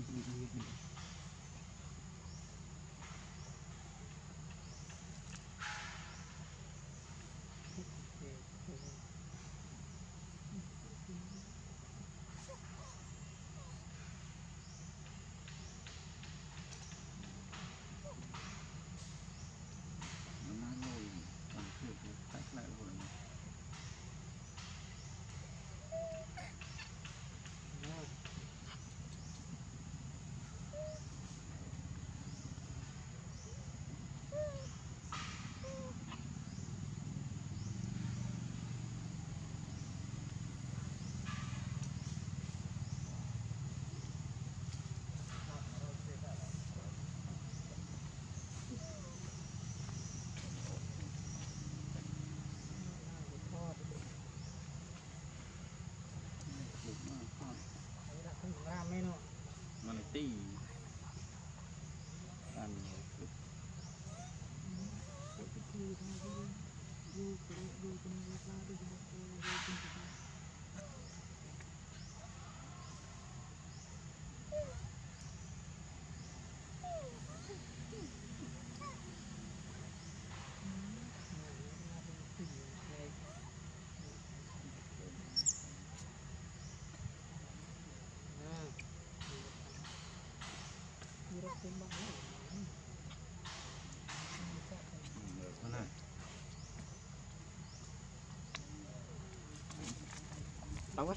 Đâu quá.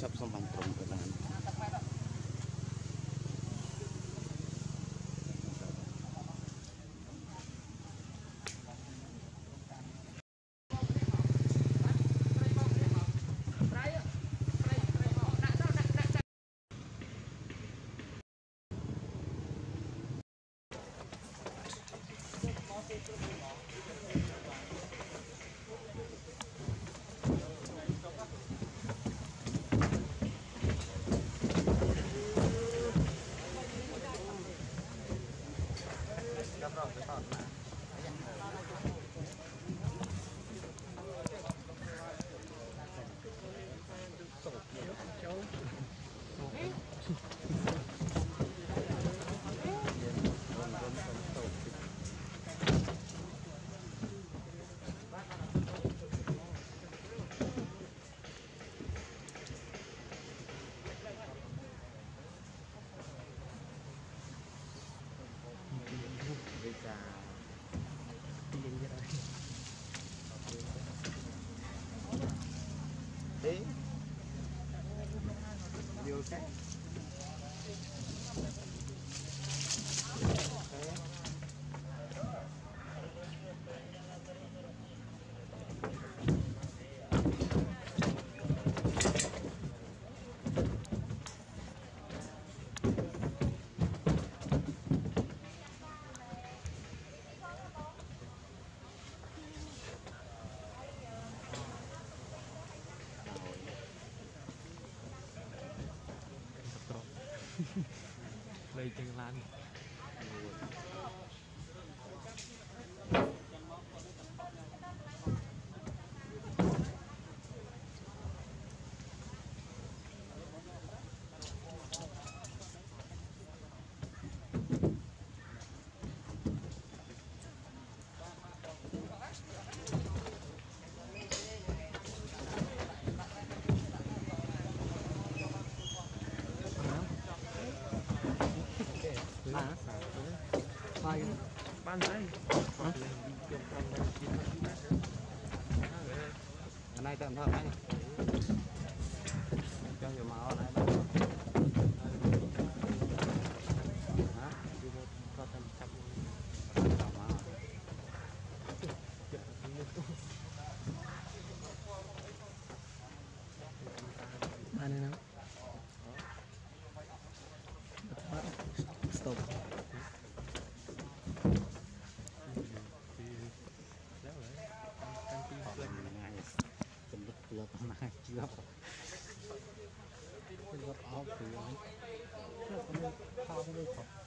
Chấp xong bằng trống của đàn lây chanh lan. Ban nay hôm nay tạm thời anh cho nhiều màu này hả có tầm trăm màu này nào stop chưa có này chưa có chưa có